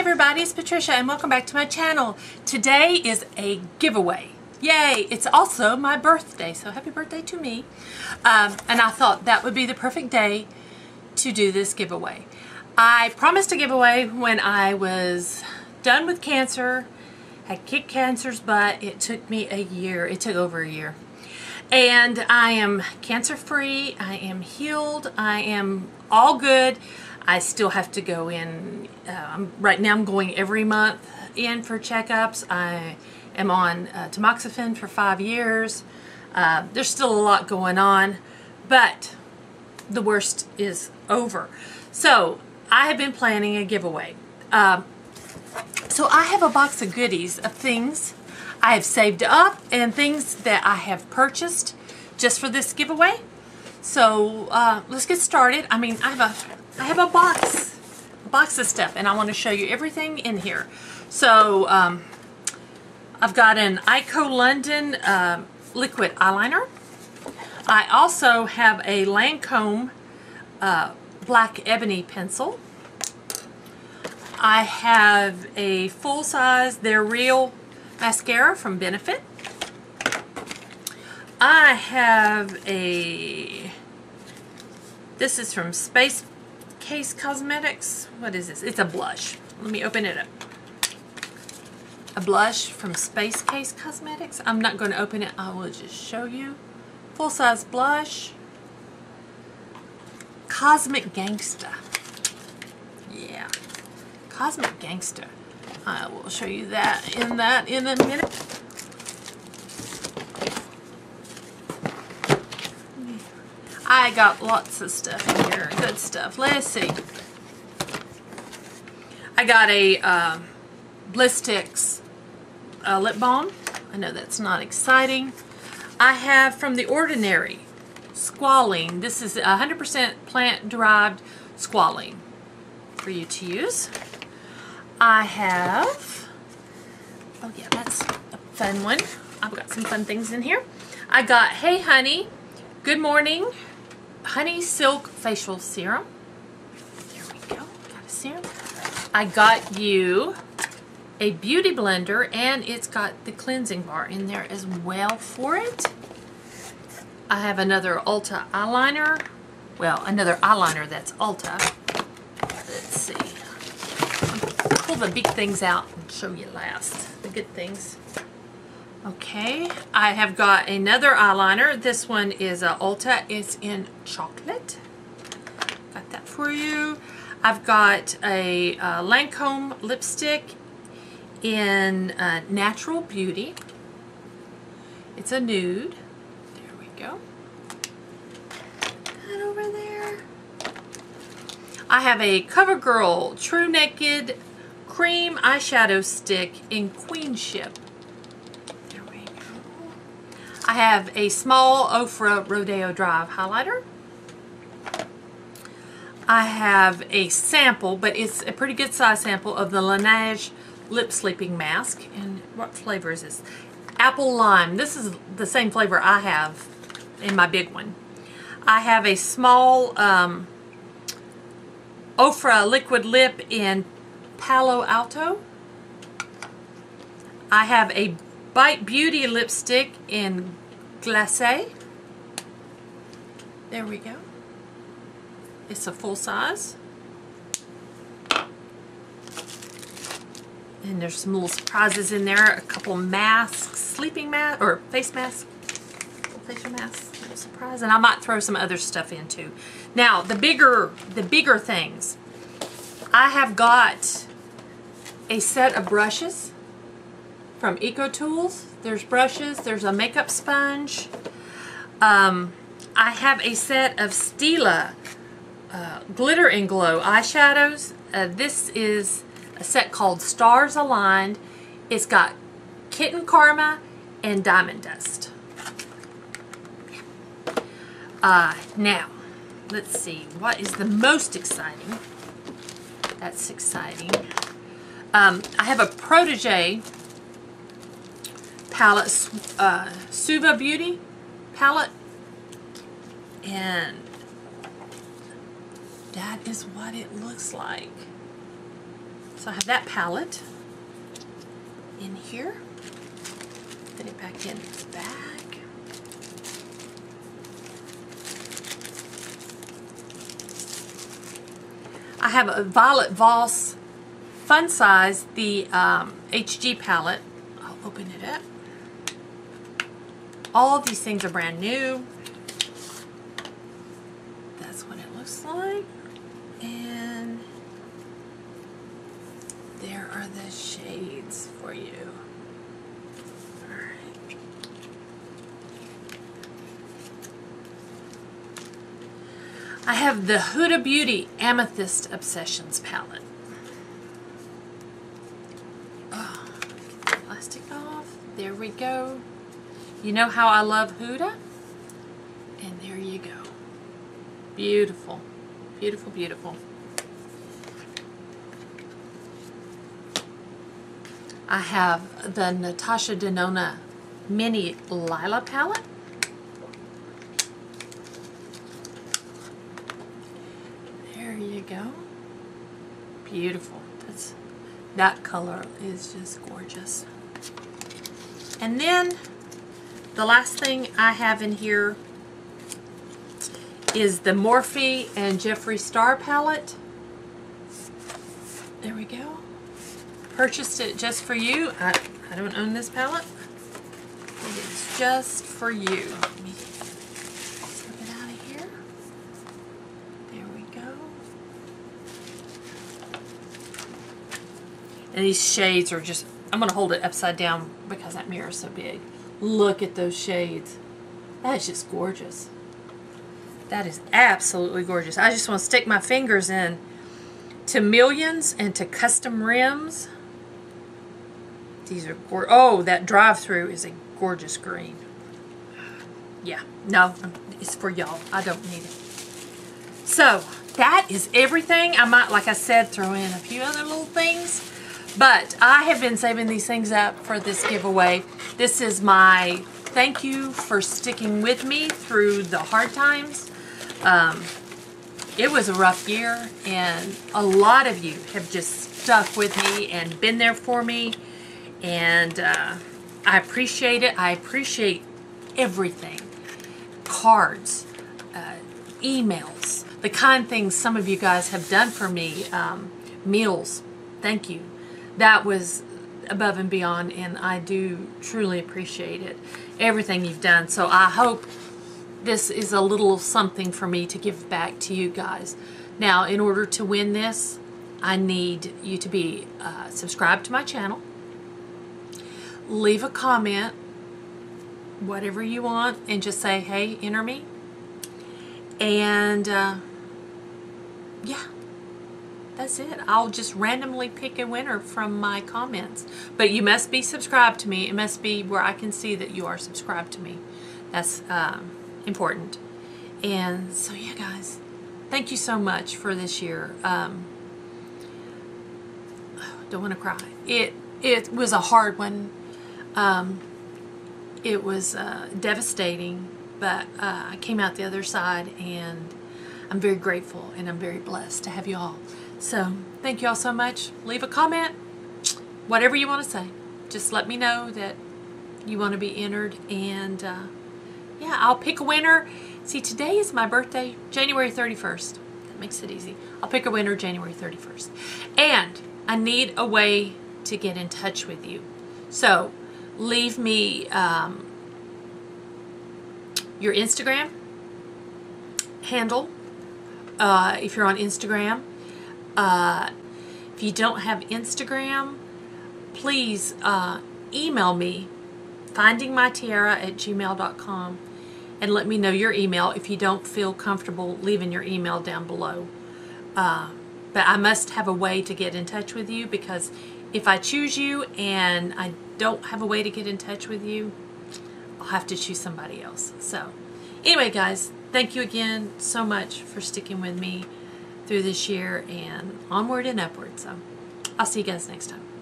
everybody, it's Patricia and welcome back to my channel. Today is a giveaway. Yay! It's also my birthday, so happy birthday to me. And I thought that would be the perfect day to do this giveaway. I promised a giveaway when I was done with cancer. I kicked cancer's butt. It took me a year. It took over a year. And I am cancer-free. I am healed. I am all good. I still have to go in. Right now I'm going every month in for checkups. I am on tamoxifen for 5 years. There's still a lot going on, but the worst is over. So I have been planning a giveaway. So I have a box of goodies of things I have saved up and things that I have purchased just for this giveaway. So let's get started. I mean, I have a box of stuff, and I want to show you everything in here. So I've got an Eyeko London liquid eyeliner. I also have a Lancome black ebony pencil. I have a full-size They're Real mascara from Benefit. I have a, this is from Space Case Cosmetics. What is this? It's a blush. Let me open it up. A blush from Space Case Cosmetics. I'm not going to open it. I will just show you. Full-size blush. Cosmic Gangster. Yeah. Cosmic Gangster. I will show you that in a minute. I got lots of stuff in here. Good stuff. Let's see. I got a Blistex lip balm. I know that's not exciting. I have from The Ordinary squalene. This is 100% plant-derived squalene for you to use. I have, oh yeah, that's a fun one. I've got some fun things in here. I got Hey Honey, Good Morning, Honey Silk Facial Serum. There we go. Got a serum. I got you a beauty blender, and it's got the cleansing bar in there as well for it. I have another Ulta eyeliner. Well, another eyeliner that's Ulta. Let's see. I'll pull the big things out and show you last. The good things. Okay, I have got another eyeliner. This one is Ulta. It's in chocolate. Got that for you. I've got a Lancome lipstick in Natural Beauty. It's a nude. There we go. That over there. I have a CoverGirl True Naked Cream Eyeshadow Stick in Queenship. I have a small Ofra Rodeo Drive highlighter. I have a sample, but it's a pretty good size sample of the Laneige Lip Sleeping Mask. And what flavor is this? Apple Lime. This is the same flavor I have in my big one. I have a small Ofra Liquid Lip in Palo Alto. I have a Bite Beauty lipstick in Glacé. There we go. It's a full size. And there's some little surprises in there. A couple masks, sleeping mask or face mask. Facial mask, little surprise. And I might throw some other stuff in too. Now, the bigger things. I have got a set of brushes from EcoTools. There's brushes, there's a makeup sponge. I have a set of Stila Glitter and Glow eyeshadows. This is a set called Stars Aligned. It's got Kitten Karma and Diamond Dust. Now, let's see, what is the most exciting? That's exciting. I have a Protégé palette, Suva Beauty palette, and that is what it looks like. So I have that palette in here. Fit it back in its bag. I have a Violet Voss Fun Size, the HG palette. I'll open it up. All of these things are brand new. That's what it looks like. And there are the shades for you. All right. I have the Huda Beauty Amethyst Obsessions palette. Oh, get the plastic off. There we go. You know how I love Huda? And there you go. Beautiful. Beautiful, beautiful. I have the Natasha Denona Mini Lila palette. There you go. Beautiful. That's, that color is just gorgeous. And then the last thing I have in here is the Morphe and Jeffree Star palette. There we go. Purchased it just for you. I don't own this palette. It is just for you. Let me slip it out of here. There we go. And these shades are just, I'm going to hold it upside down because that mirror is so big. Look at those shades. That is just gorgeous. That is absolutely gorgeous. I just want to stick my fingers in to millions and to custom rims. These are gorgeous. Oh, that drive-through is a gorgeous green. Yeah, no, it's for y'all. I don't need it. So that is everything. I might, like I said, throw in a few other little things. But I have been saving these things up for this giveaway. This is my thank you for sticking with me through the hard times. It was a rough year, and a lot of you have just stuck with me and been there for me. And I appreciate it. I appreciate everything. Cards, emails, the kind things some of you guys have done for me, meals. Thank you. That was above and beyond, and I do truly appreciate it, everything you've done. So I hope this is a little something for me to give back to you guys. Now, in order to win this, I need you to be subscribed to my channel. Leave a comment, whatever you want, and just say, hey, enter me. And yeah. That's it. I'll just randomly pick a winner from my comments. But you must be subscribed to me. It must be where I can see that you are subscribed to me. That's important. And so, yeah, guys, thank you so much for this year. Don't want to cry. It was a hard one. It was devastating, but I came out the other side, and I'm very grateful, and I'm very blessed to have you all. So, thank you all so much. Leave a comment, whatever you want to say. Just let me know that you want to be entered, and yeah, I'll pick a winner. See, today is my birthday, January 31st. That makes it easy. I'll pick a winner January 31st. And I need a way to get in touch with you. So, leave me your Instagram handle if you're on Instagram. If you don't have Instagram, please email me, findingmytiara@gmail.com, and let me know your email if you don't feel comfortable leaving your email down below. But I must have a way to get in touch with you, because if I choose you and I don't have a way to get in touch with you, I'll have to choose somebody else. So anyway, guys, thank you again so much for sticking with me through this year, and onward and upward. So I'll see you guys next time.